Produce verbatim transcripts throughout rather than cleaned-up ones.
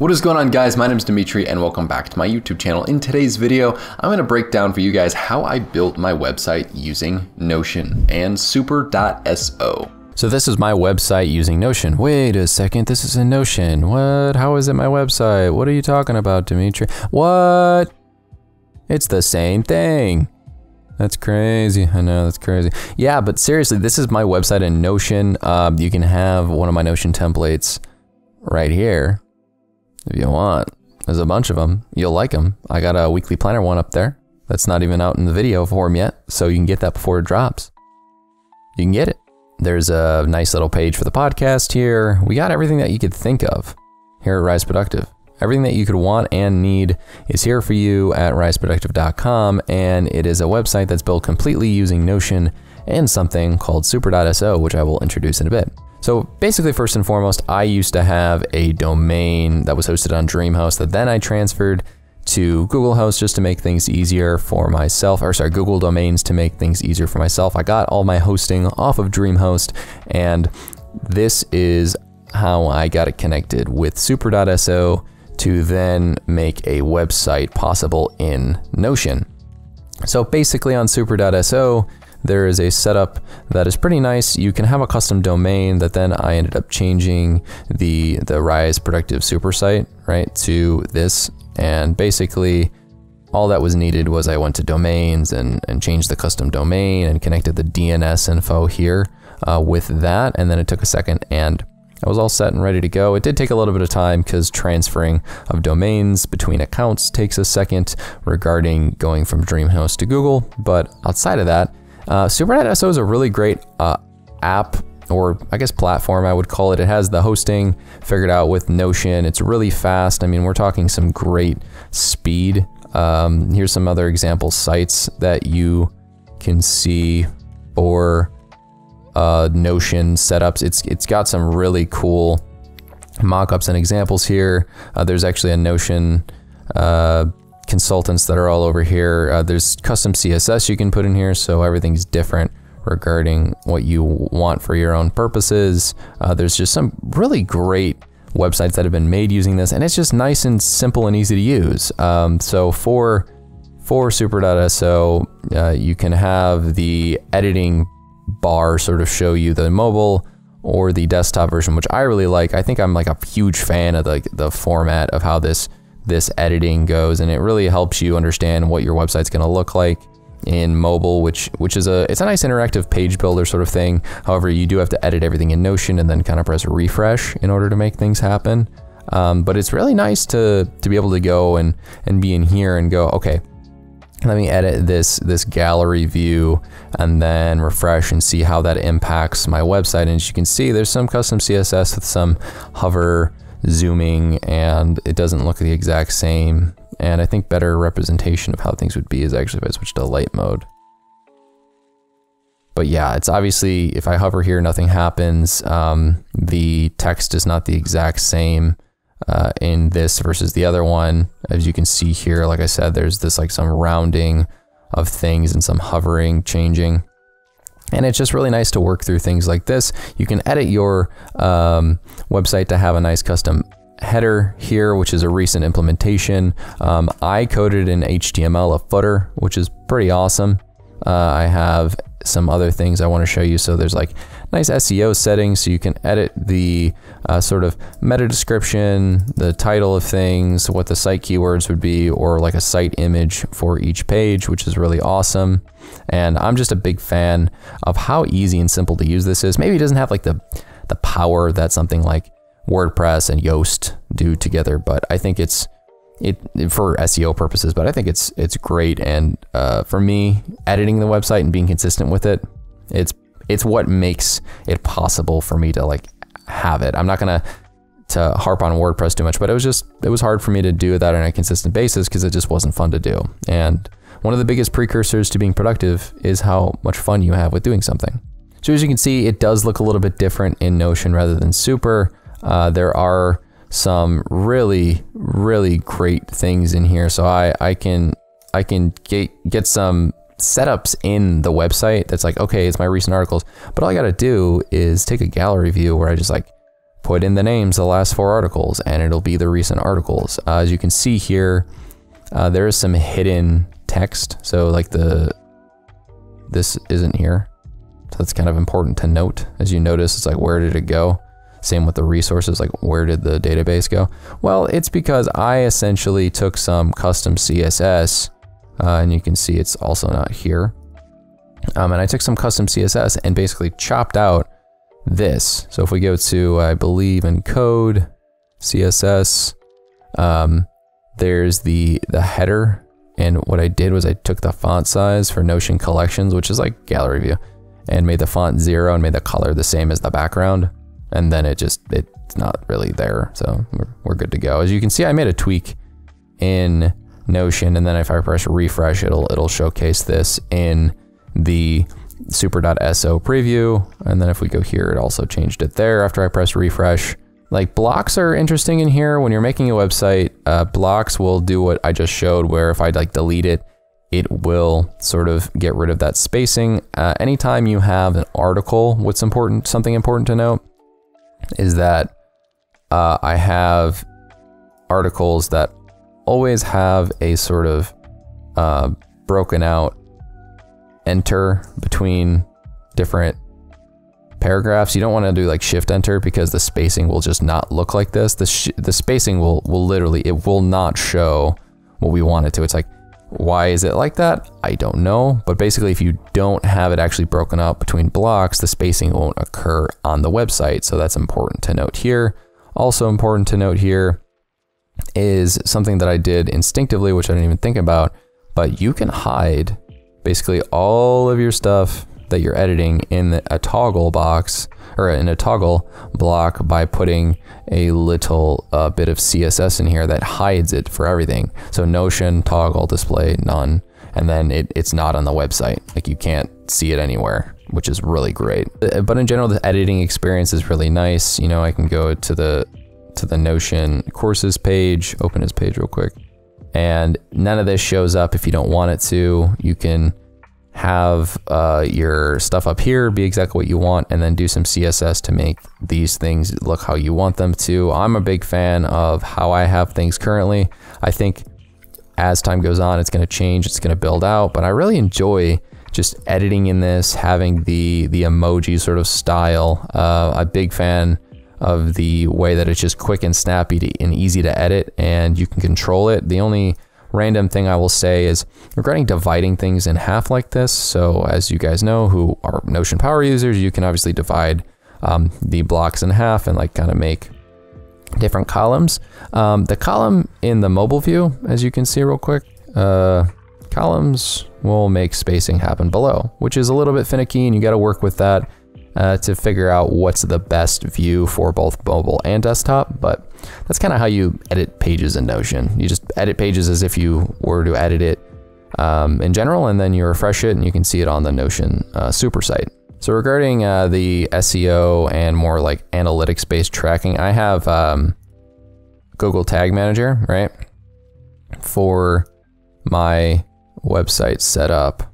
What is going on, guys? My name is Dimitri and welcome back to my YouTube channel. In today's video, I'm going to break down for you guys how I built my website using Notion and super dot S O. So this is my website using Notion. Wait a second, this is a Notion. What? How is it my website? What are you talking about, Dimitri? What? It's the same thing. That's crazy. I know, that's crazy. Yeah, but seriously, this is my website in Notion. Uh, you can have one of my Notion templates right here if you want. There's a bunch of them. You'll like them. I got a weekly planner one up there that's not even out in the video form yet, so you can get that before it drops. You can get it. There's a nice little page for the podcast here. We got everything that you could think of here at Rise Productive. Everything that you could want and need is here for you at rise productive dot com, and it is a website that's built completely using Notion and something called super dot S O, which I will introduce in a bit. So basically, first and foremost, I used to have a domain that was hosted on DreamHost that then I transferred to Google Host just to make things easier for myself, or sorry, Google Domains to make things easier for myself. I got all my hosting off of DreamHost, and this is how I got it connected with super dot S O to then make a website possible in Notion. So basically on super dot S O, there is a setup that is pretty nice. You can have a custom domain that then I ended up changing the, the Rise Productive Super site, right, to this. And basically all that was needed was I went to domains and, and changed the custom domain and connected the D N S info here uh, with that. And then it took a second and I was all set and ready to go. It did take a little bit of time because transferring of domains between accounts takes a second regarding going from DreamHost to Google. But outside of that, uh, super dot S O is a really great uh, app, or I guess platform I would call it. It has the hosting figured out with Notion. It's really fast. I mean, we're talking some great speed. Um, here's some other example sites that you can see for Uh, Notion setups. It's it's got some really cool mock-ups and examples here. Uh, there's actually a Notion uh, consultants that are all over here. Uh, there's custom C S S you can put in here, so everything's different regarding what you want for your own purposes. Uh, there's just some really great websites that have been made using this, and it's just nice and simple and easy to use. Um, so for for super dot S O, uh, you can have the editing bar sort of show you the mobile or the desktop version, which I really like. I think I'm like a huge fan of like the, the format of how this this editing goes, and it really helps you understand what your website's going to look like in mobile, which which is a it's a nice interactive page builder sort of thing. However, you do have to edit everything in Notion and then kind of press refresh in order to make things happen. Um, but it's really nice to to be able to go and and be in here and go, okay, let me edit this this gallery view and then refresh and see how that impacts my website. And as you can see, there's some custom C S S with some hover zooming, and it doesn't look the exact same. And I think better representation of how things would be is actually if I switch to light mode. But yeah, it's obviously, if I hover here, nothing happens. Um, the text is not the exact same Uh, in this versus the other one. As you can see here, like I said, there's this like some rounding of things and some hovering changing, and it's just really nice to work through things like this. You can edit your um, website to have a nice custom header here, which is a recent implementation. um, I coded in H T M L a footer, which is pretty awesome. uh, I have some other things I want to show you. So there's like nice S E O settings, so you can edit the uh, sort of meta description, the title of things, what the site keywords would be, or like a site image for each page, which is really awesome. And I'm just a big fan of how easy and simple to use this is. Maybe it doesn't have like the the power that something like WordPress and Yoast do together, but I think it's It, for S E O purposes, but I think it's it's great. And uh, for me, editing the website and being consistent with it, it's it's what makes it possible for me to like have it. I'm not gonna to harp on WordPress too much, but it was just it was hard for me to do that on a consistent basis because it just wasn't fun to do. And one of the biggest precursors to being productive is how much fun you have with doing something. So as you can see, it does look a little bit different in Notion rather than Super. Uh, there are some really, really great things in here. So I, I can I can get, get some setups in the website that's like, okay, it's my recent articles, but all I gotta do is take a gallery view where I just like Put in the names, the last four articles, and it'll be the recent articles. Uh, as you can see here, uh, there is some hidden text. So like the, this isn't here. So that's kind of important to note. As you notice, it's like, where did it go? Same with the resources, like where did the database go? Well, it's because I essentially took some custom C S S, uh, and you can see it's also not here. Um, and I took some custom C S S and basically chopped out this. So if we go to, I believe in code, C S S, um, there's the, the header. And what I did was I took the font size for Notion collections, which is like gallery view, and made the font zero and made the color the same as the background. And then it just, it's not really there. So we're, we're good to go. As you can see, I made a tweak in Notion, and then if I press refresh, it'll, it'll showcase this in the super dot S O preview. And then if we go here, it also changed it there after I press refresh. Like, blocks are interesting in here. When you're making a website, uh, blocks will do what I just showed, where if I like delete it, it will sort of get rid of that spacing. Uh, anytime you have an article, what's important, something important to note is that uh, I have articles that always have a sort of uh, broken out enter between different paragraphs. You don't want to do like shift enter, because the spacing will just not look like this. The, sh the spacing will, will literally, it will not show what we want it to. It's like, why is it like that? I don't know. But basically, if you don't have it actually broken up between blocks, the spacing won't occur on the website. So that's important to note here. Also important to note here is something that I did instinctively, which I didn't even think about, but you can hide basically all of your stuff that you're editing in a toggle box or in a toggle block by putting a little uh, bit of C S S in here that hides it for everything. So Notion, toggle, display, none. And then it, it's not on the website. Like, you can't see it anywhere, which is really great. But in general, the editing experience is really nice. You know, I can go to the, to the Notion courses page, open this page real quick. And none of this shows up if you don't want it to. You can have uh, your stuff up here be exactly what you want, and then do some C S S to make these things look how you want them to. I'm a big fan of how I have things currently. I think as time goes on, it's going to change, it's going to build out, but I really enjoy just editing in this, having the, the emoji sort of style. Uh, I'm a big fan of the way that it's just quick and snappy to, and easy to edit, and you can control it. The only random thing I will say is regarding dividing things in half like this. So as you guys know, who are Notion power users, you can obviously divide um, the blocks in half and like kind of make different columns. Um, the column in the mobile view, as you can see real quick, uh, columns will make spacing happen below, which is a little bit finicky, and you got to work with that Uh, to figure out what's the best view for both mobile and desktop. But that's kind of how you edit pages in Notion. You just edit pages as if you were to edit it um, in general, and then you refresh it and you can see it on the Notion uh, super site. So regarding uh, the S E O and more like analytics based tracking, I have um, Google Tag Manager, right? For my website setup.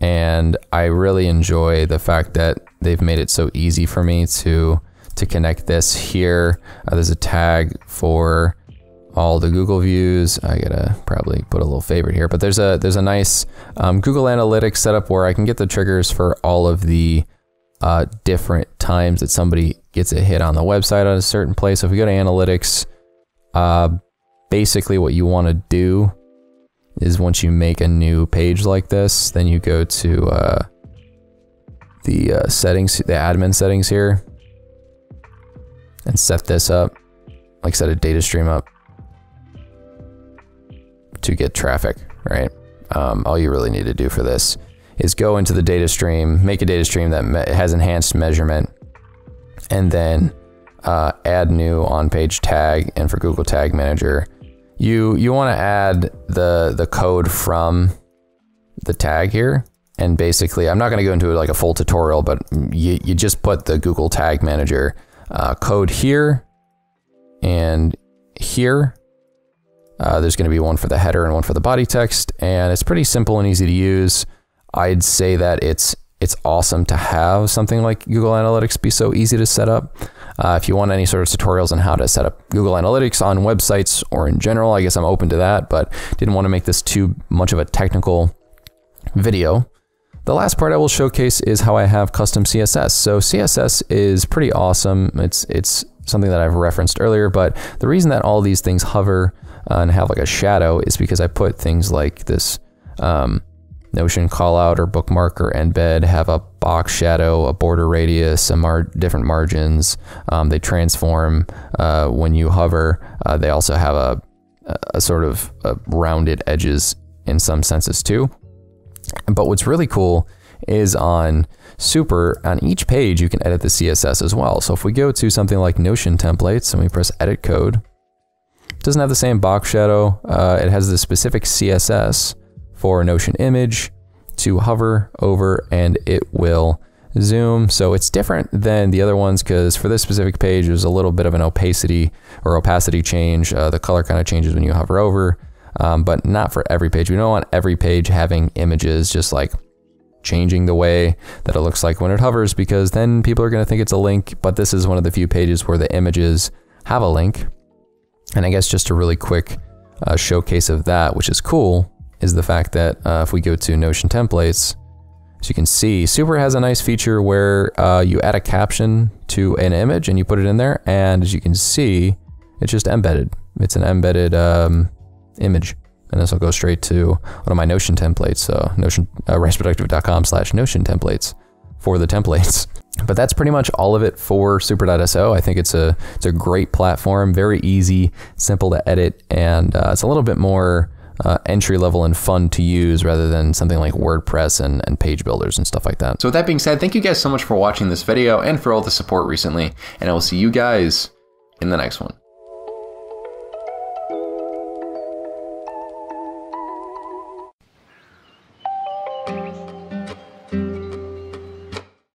And I really enjoy the fact that they've made it so easy for me to to connect this here. Uh, there's a tag for all the Google views. I gotta probably put a little favorite here, but there's a there's a nice um, Google Analytics setup where I can get the triggers for all of the uh, different times that somebody gets a hit on the website at a certain place. So if we go to Analytics, uh, basically what you want to do is once you make a new page like this, then you go to uh, the uh, settings, the admin settings here, and set this up, like set a data stream up to get traffic, right? Um, all you really need to do for this is go into the data stream, make a data stream that has enhanced measurement, and then uh, add new on-page tag. And for Google Tag Manager, You you want to add the the code from the tag here, and basically I'm not going to go into like a full tutorial, but you, you just put the Google Tag Manager uh, code here and here. Uh, there's going to be one for the header and one for the body text, and it's pretty simple and easy to use. I'd say that it's it's awesome to have something like Google Analytics be so easy to set up. Uh, if you want any sort of tutorials on how to set up Google Analytics on websites or in general, I guess I'm open to that, but didn't want to make this too much of a technical video. The last part I will showcase is how I have custom C S S. So C S S is pretty awesome. It's, it's something that I've referenced earlier, but the reason that all these things hover and have like a shadow is because I put things like this um, Notion callout or bookmark or embed, have a box shadow, a border radius, a mar different margins. Um, they transform uh, when you hover. Uh, they also have a, a sort of a rounded edges in some senses too. But what's really cool is on Super, on each page, you can edit the C S S as well. So if we go to something like Notion templates and we press edit code, it doesn't have the same box shadow. Uh, it has the specific C S S for a Notion image to hover over and it will zoom. So it's different than the other ones because for this specific page, there's a little bit of an opacity or opacity change. Uh, the color kind of changes when you hover over, um, but not for every page. We don't want every page having images, just like changing the way that it looks like when it hovers, because then people are going to think it's a link, but this is one of the few pages where the images have a link. And I guess just a really quick uh, showcase of that, which is cool, is the fact that uh, if we go to Notion templates, as you can see, Super has a nice feature where uh, you add a caption to an image and you put it in there, and as you can see, it's just embedded. It's an embedded um, image, and this will go straight to one of my Notion templates, so Notion, uh, riseproductive dot com slash Notion templates for the templates. But that's pretty much all of it for super dot S O. I think it's a it's a great platform, very easy, simple to edit, and uh, it's a little bit more Uh, entry level and fun to use rather than something like WordPress and, and page builders and stuff like that. So with that being said, thank you guys so much for watching this video and for all the support recently, and I will see you guys in the next one.